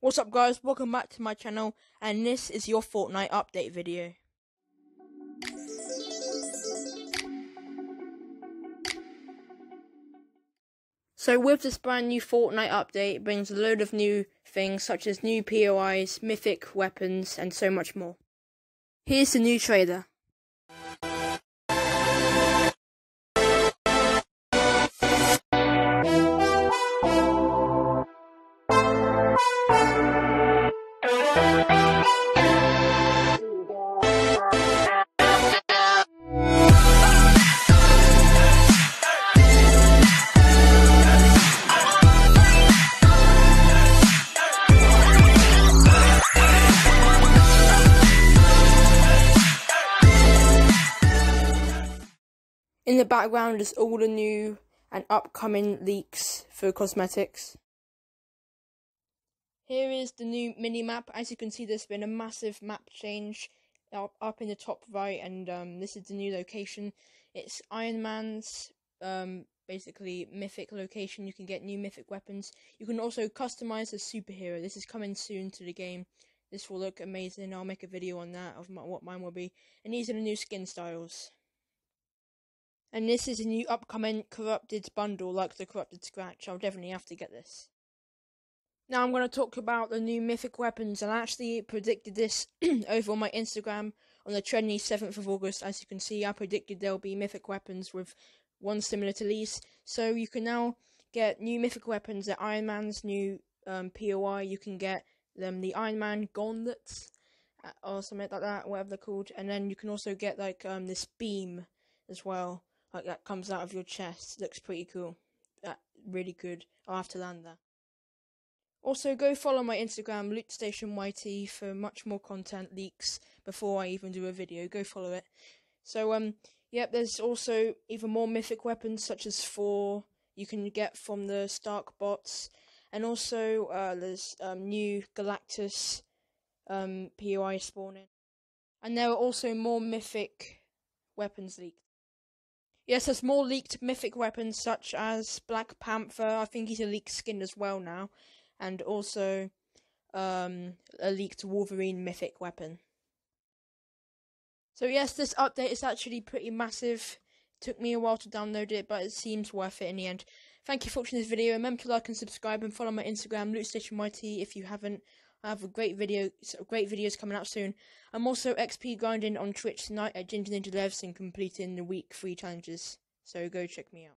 What's up guys, welcome back to my channel, and this is your Fortnite update video. So with this brand new Fortnite update, it brings a load of new things such as new POIs, mythic weapons and so much more. Here's the new trailer. In the background is all the new and upcoming leaks for cosmetics. Here is the new mini-map. As you can see, there's been a massive map change up in the top right, and this is the new location. It's Iron Man's basically mythic location. You can get new mythic weapons. You can also customize the superhero. This is coming soon to the game. This will look amazing. I'll make a video on that of what mine will be. And these are the new skin styles. And this is a new upcoming Corrupted bundle, like the Corrupted Scratch. I'll definitely have to get this. Now I'm going to talk about the new mythic weapons, and I actually predicted this over on my Instagram on the 27th of August. As you can see, I predicted there'll be mythic weapons with one similar to these. So you can now get new mythic weapons at Iron Man's new POI. You can get them the Iron Man Gauntlets or something like that, whatever they're called. And then you can also get like this beam as well. Like that comes out of your chest. Looks pretty cool. Really good. I'll have to land that. Also, go follow my Instagram, LootStationYT, for much more content leaks before I even do a video. Go follow it. So, yep, there's also even more mythic weapons, such as 4 you can get from the Stark bots. And also, there's new Galactus POI spawning. And there are also more mythic weapons leaked. Yes, there's more leaked mythic weapons such as Black Panther. I think he's a leaked skin as well now. And also a leaked Wolverine mythic weapon. So yes, this update is actually pretty massive. It took me a while to download it, but it seems worth it in the end. Thank you for watching this video. Remember to like and subscribe and follow my Instagram, LootStationYT, if you haven't. I have a great videos coming up soon. I'm also XP grinding on Twitch tonight at GingerNinjaLevs and completing the week 3 challenges. So go check me out.